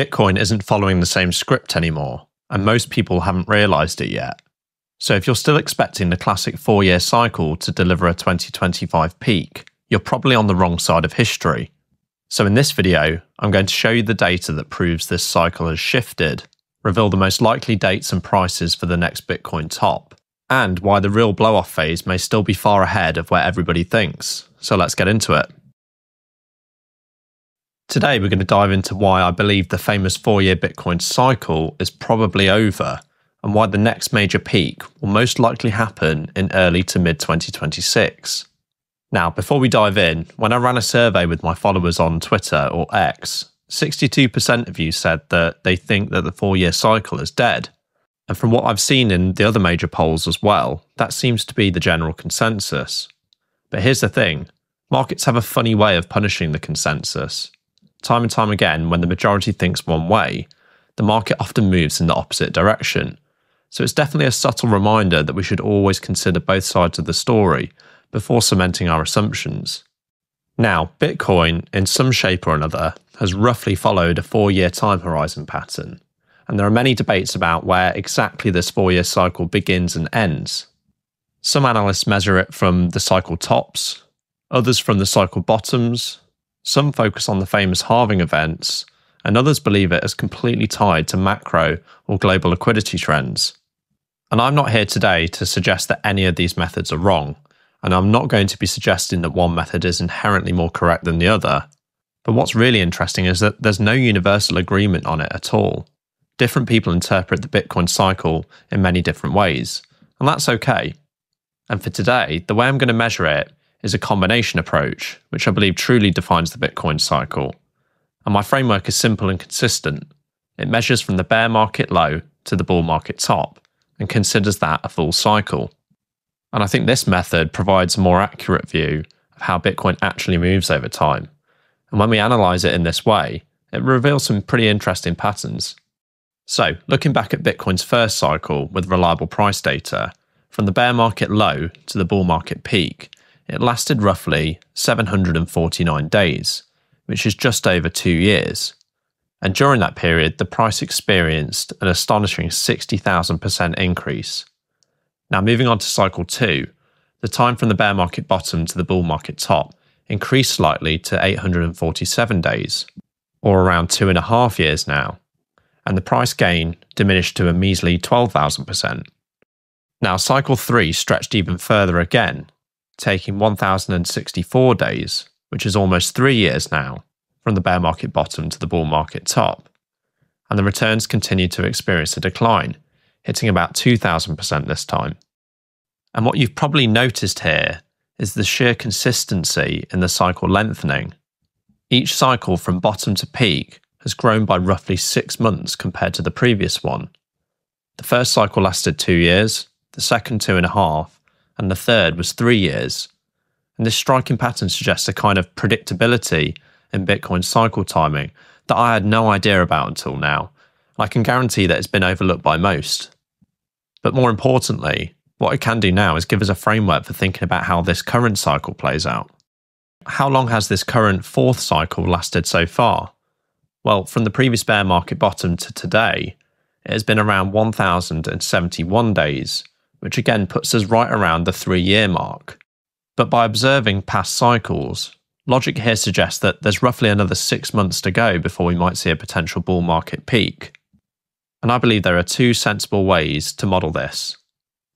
Bitcoin isn't following the same script anymore, and most people haven't realized it yet. So if you're still expecting the classic four-year cycle to deliver a 2025 peak, you're probably on the wrong side of history. So in this video, I'm going to show you the data that proves this cycle has shifted, reveal the most likely dates and prices for the next Bitcoin top, and why the real blow-off phase may still be far ahead of where everybody thinks. So let's get into it. Today, we're going to dive into why I believe the famous four-year Bitcoin cycle is probably over, and why the next major peak will most likely happen in early to mid-2026. Now, before we dive in, when I ran a survey with my followers on Twitter or X, 62% of you said that they think that the four-year cycle is dead. And from what I've seen in the other major polls as well, that seems to be the general consensus. But here's the thing, markets have a funny way of punishing the consensus. Time and time again, when the majority thinks one way, the market often moves in the opposite direction. So it's definitely a subtle reminder that we should always consider both sides of the story before cementing our assumptions. Now, Bitcoin, in some shape or another, has roughly followed a four-year time horizon pattern, and there are many debates about where exactly this four-year cycle begins and ends. Some analysts measure it from the cycle tops, others from the cycle bottoms, some focus on the famous halving events, and others believe it is completely tied to macro or global liquidity trends. And I'm not here today to suggest that any of these methods are wrong, and I'm not going to be suggesting that one method is inherently more correct than the other. But what's really interesting is that there's no universal agreement on it at all. Different people interpret the Bitcoin cycle in many different ways, and that's okay. And for today, the way I'm going to measure it is a combination approach, which I believe truly defines the Bitcoin cycle. And my framework is simple and consistent. It measures from the bear market low to the bull market top, and considers that a full cycle. And I think this method provides a more accurate view of how Bitcoin actually moves over time. And when we analyze it in this way, it reveals some pretty interesting patterns. So, looking back at Bitcoin's first cycle with reliable price data, from the bear market low to the bull market peak, it lasted roughly 749 days, which is just over 2 years. And during that period, the price experienced an astonishing 60,000% increase. Now, moving on to cycle 2, the time from the bear market bottom to the bull market top increased slightly to 847 days, or around 2.5 years now, and the price gain diminished to a measly 12,000%. Now, cycle 3 stretched even further again, taking 1,064 days, which is almost 3 years now, from the bear market bottom to the bull market top. And the returns continued to experience a decline, hitting about 2,000% this time. And what you've probably noticed here is the sheer consistency in the cycle lengthening. Each cycle from bottom to peak has grown by roughly 6 months compared to the previous one. The first cycle lasted 2 years, the second 2.5, and the third was 3 years. And this striking pattern suggests a kind of predictability in Bitcoin cycle timing that I had no idea about until now. I can guarantee that it's been overlooked by most. But more importantly, what it can do now is give us a framework for thinking about how this current cycle plays out. How long has this current fourth cycle lasted so far? Well, from the previous bear market bottom to today, it has been around 1,071 days, which again puts us right around the 3-year mark. But by observing past cycles, logic here suggests that there's roughly another 6 months to go before we might see a potential bull market peak. And I believe there are two sensible ways to model this.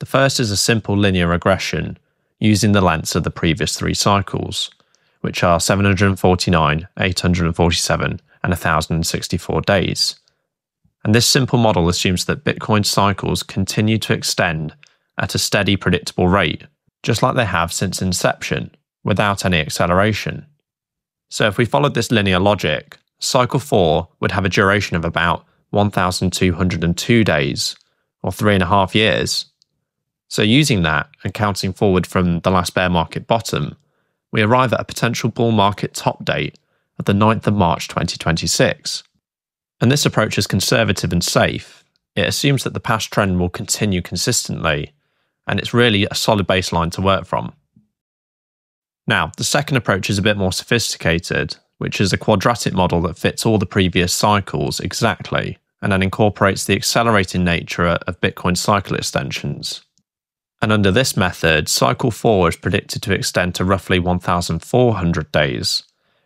The first is a simple linear regression using the lengths of the previous 3 cycles, which are 749, 847, and 1,064 days. And this simple model assumes that Bitcoin cycles continue to extend at a steady, predictable rate, just like they have since inception, without any acceleration. So if we followed this linear logic, cycle 4 would have a duration of about 1,202 days, or 3.5 years. So using that and counting forward from the last bear market bottom, we arrive at a potential bull market top date of the 9th of March 2026. And this approach is conservative and safe. It assumes that the past trend will continue consistently, and it's really a solid baseline to work from. Now, the second approach is a bit more sophisticated, which is a quadratic model that fits all the previous cycles exactly, and then incorporates the accelerating nature of Bitcoin cycle extensions. And under this method, cycle 4 is predicted to extend to roughly 1,400 days,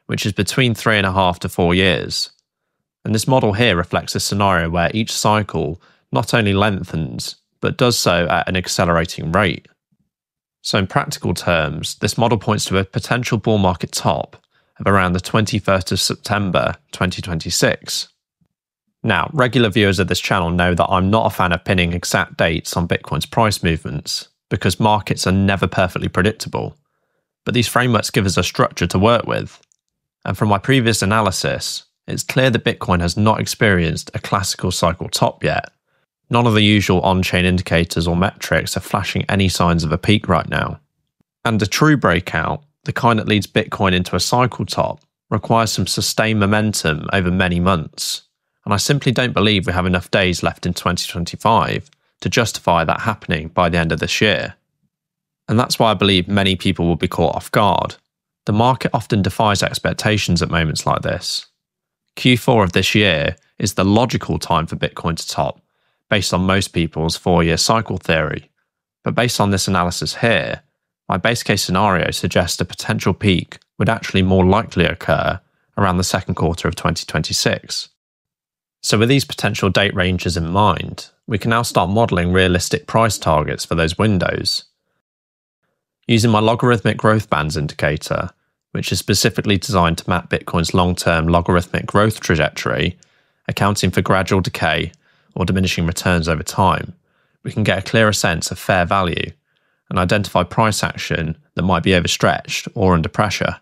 which is between 3.5 to 4 years. And this model here reflects a scenario where each cycle not only lengthens, but does so at an accelerating rate. So in practical terms, this model points to a potential bull market top of around the 21st of September 2026. Now, regular viewers of this channel know that I'm not a fan of pinning exact dates on Bitcoin's price movements, because markets are never perfectly predictable. But these frameworks give us a structure to work with. And from my previous analysis, it's clear that Bitcoin has not experienced a classical cycle top yet. None of the usual on-chain indicators or metrics are flashing any signs of a peak right now. And a true breakout, the kind that leads Bitcoin into a cycle top, requires some sustained momentum over many months. And I simply don't believe we have enough days left in 2025 to justify that happening by the end of this year. And that's why I believe many people will be caught off guard. The market often defies expectations at moments like this. Q4 of this year is the logical time for Bitcoin to top, based on most people's 4-year cycle theory. But based on this analysis here, my base case scenario suggests a potential peak would actually more likely occur around the second quarter of 2026. So with these potential date ranges in mind, we can now start modelling realistic price targets for those windows. Using my logarithmic growth bands indicator, which is specifically designed to map Bitcoin's long-term logarithmic growth trajectory, accounting for gradual decay or diminishing returns over time, we can get a clearer sense of fair value and identify price action that might be overstretched or under pressure.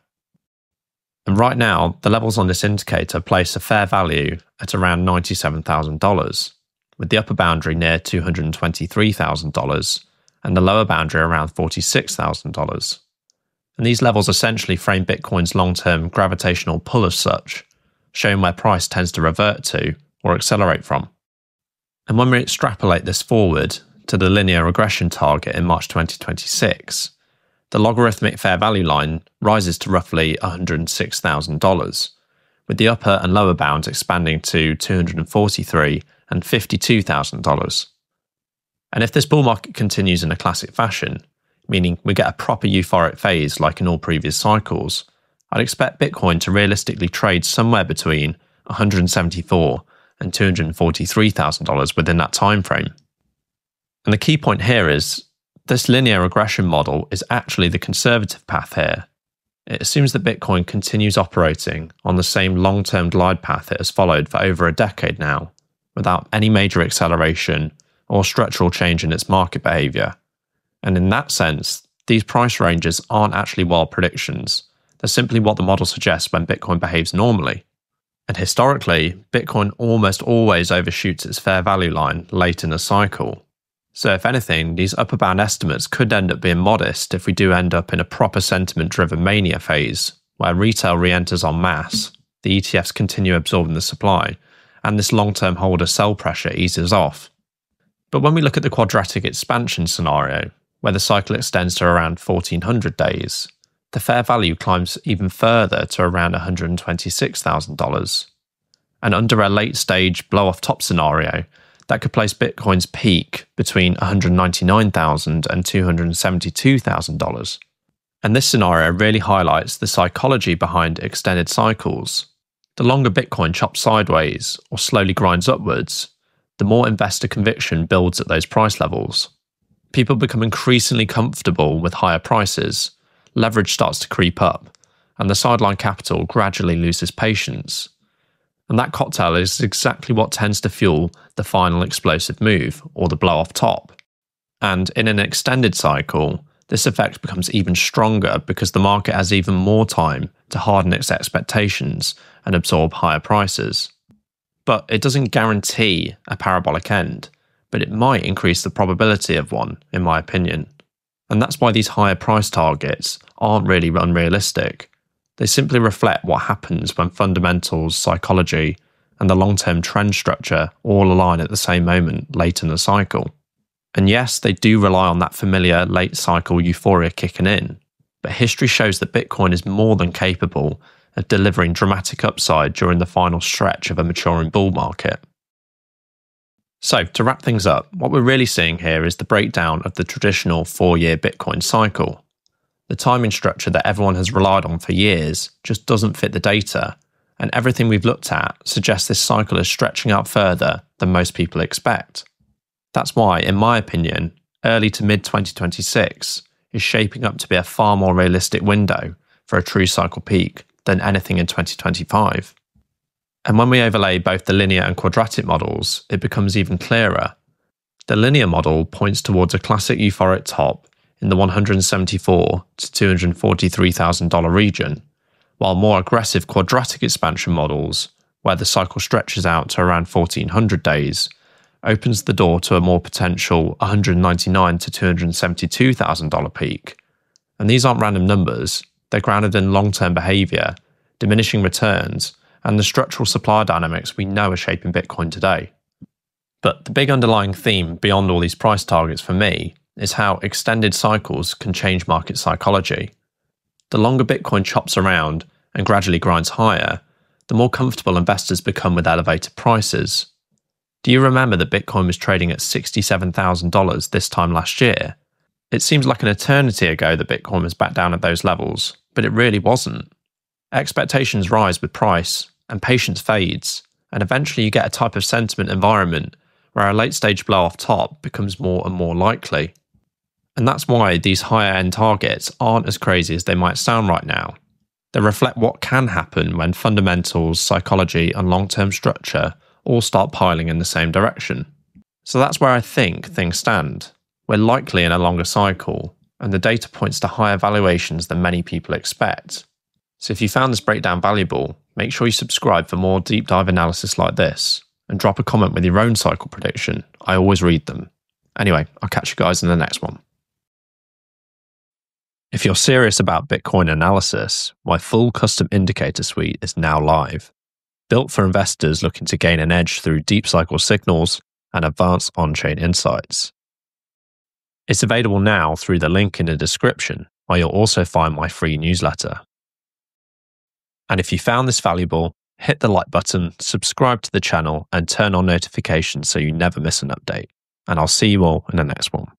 And right now, the levels on this indicator place a fair value at around $97,000, with the upper boundary near $223,000 and the lower boundary around $46,000. And these levels essentially frame Bitcoin's long-term gravitational pull as such, showing where price tends to revert to or accelerate from. And when we extrapolate this forward to the linear regression target in March 2026, the logarithmic fair value line rises to roughly $106,000, with the upper and lower bounds expanding to $243,000 and $52,000. And if this bull market continues in a classic fashion, meaning we get a proper euphoric phase like in all previous cycles, I'd expect Bitcoin to realistically trade somewhere between $174,000 and $243,000 within that time frame. And the key point here is, this linear regression model is actually the conservative path here. It assumes that Bitcoin continues operating on the same long-term glide path it has followed for over a decade now, without any major acceleration or structural change in its market behavior. And in that sense, these price ranges aren't actually wild predictions. They're simply what the model suggests when Bitcoin behaves normally. And historically, Bitcoin almost always overshoots its fair value line late in the cycle. So if anything, these upper bound estimates could end up being modest if we do end up in a proper sentiment-driven mania phase, where retail re-enters en masse, the ETFs continue absorbing the supply, and this long-term holder sell pressure eases off. But when we look at the quadratic expansion scenario, where the cycle extends to around 1,400 days, the fair value climbs even further to around $126,000. And under a late-stage blow-off top scenario, that could place Bitcoin's peak between $199,000 and $272,000. And this scenario really highlights the psychology behind extended cycles. The longer Bitcoin chops sideways or slowly grinds upwards, the more investor conviction builds at those price levels. People become increasingly comfortable with higher prices, leverage starts to creep up, and the sideline capital gradually loses patience. And that cocktail is exactly what tends to fuel the final explosive move, or the blow-off top. And in an extended cycle, this effect becomes even stronger because the market has even more time to harden its expectations and absorb higher prices. But it doesn't guarantee a parabolic end, but it might increase the probability of one, in my opinion. And that's why these higher price targets aren't really unrealistic. They simply reflect what happens when fundamentals, psychology, and the long-term trend structure all align at the same moment late in the cycle. And yes, they do rely on that familiar late cycle euphoria kicking in, but history shows that Bitcoin is more than capable of delivering dramatic upside during the final stretch of a maturing bull market. So, to wrap things up, what we're really seeing here is the breakdown of the traditional four-year Bitcoin cycle. The timing structure that everyone has relied on for years just doesn't fit the data, and everything we've looked at suggests this cycle is stretching out further than most people expect. That's why, in my opinion, early to mid-2026 is shaping up to be a far more realistic window for a true cycle peak than anything in 2025. And when we overlay both the linear and quadratic models, it becomes even clearer. The linear model points towards a classic euphoric top in the $174,000 to $243,000 region, while more aggressive quadratic expansion models, where the cycle stretches out to around 1,400 days, opens the door to a more potential $199,000 to $272,000 peak. And these aren't random numbers, they're grounded in long-term behaviour, diminishing returns, and the structural supply dynamics we know are shaping Bitcoin today. But the big underlying theme beyond all these price targets for me is how extended cycles can change market psychology. The longer Bitcoin chops around and gradually grinds higher, the more comfortable investors become with elevated prices. Do you remember that Bitcoin was trading at $67,000 this time last year? It seems like an eternity ago that Bitcoin was back down at those levels, but it really wasn't. Expectations rise with price, and patience fades, and eventually you get a type of sentiment environment where a late-stage blow-off top becomes more and more likely. And that's why these higher-end targets aren't as crazy as they might sound right now. They reflect what can happen when fundamentals, psychology, and long-term structure all start piling in the same direction. So that's where I think things stand. We're likely in a longer cycle, and the data points to higher valuations than many people expect. So if you found this breakdown valuable, make sure you subscribe for more deep dive analysis like this, and drop a comment with your own cycle prediction. I always read them. Anyway, I'll catch you guys in the next one. If you're serious about Bitcoin analysis, my full custom indicator suite is now live. Built for investors looking to gain an edge through deep cycle signals and advanced on-chain insights. It's available now through the link in the description, where you'll also find my free newsletter. And if you found this valuable, hit the like button, subscribe to the channel, and turn on notifications so you never miss an update. And I'll see you all in the next one.